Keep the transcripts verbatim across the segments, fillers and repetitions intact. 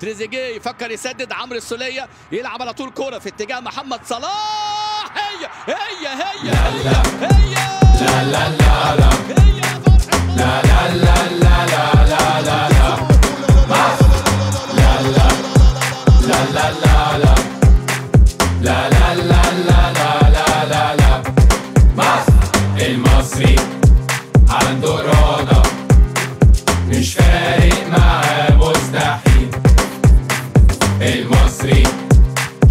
تريزيجيه يفكر يسدد، عمرو السليه يلعب على طول كرة في اتجاه محمد صلاح. هي هي هي هي هي لا لا لا لا لا لا لا لا لا لا لا لا لا المصري عنده إرادة، مش فارق معاه مستحيل. المصري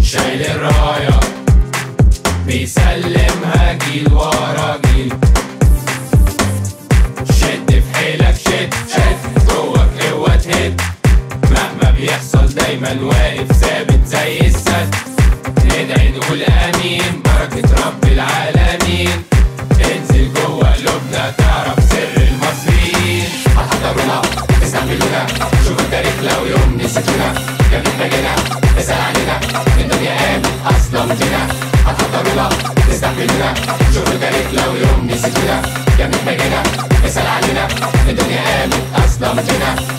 شايل الراية، بيسلمها جيل ورا جيل. شد في حيلك، شد شد جواك، اوعى تهد. مهما بيحصل دايما واقف ثابت زي السد. ندعي نقول آمين بركة رب العالمين، انزل جوه قلوبنا تعرف سر المصريين. هتحضرونا استعملونا، شوفوا التاريخ لو يوم نسيتونا. جابتنا جينا اسأل علينا، الدنيا قامت اصلا جينا. هتحضرونا استعملونا، شوفوا التاريخ لو يوم نسيتونا. جابتنا جينا اسأل علينا، الدنيا قامت اصلا جينا.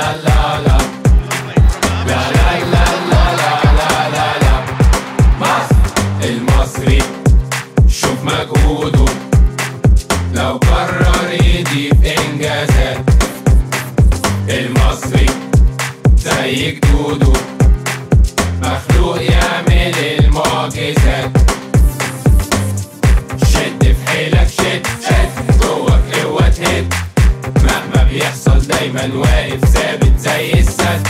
La la la la la la la la la la مصر. المصري شوف مجهوده، لو قرر يضيف انجازات. المصري زي جدوده، مخلوق يعمل المعجزات. شد في حيلك، شد شد جواك، اوعى تهد. مهما بيحصل دايما واقف ثابت زي السد.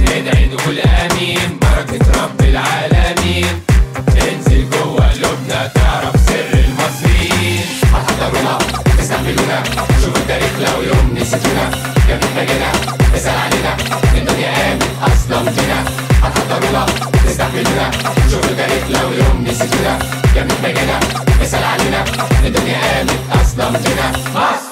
ندعي نقول امين بركة رب العالمين، انزل جوه قلوبنا تعرف سر المصريين. هتحضرونا استعملونا، شوف التاريخ لو يوم نسيتونا. جابتنا جينا اسأل علينا، الدنيا قامت اصلا جينا. هتحضرونا استعملونا، شوف التاريخ لو يوم نسيتونا. جابتنا جينا اسأل علينا، الدنيا قامت اصلا جينا.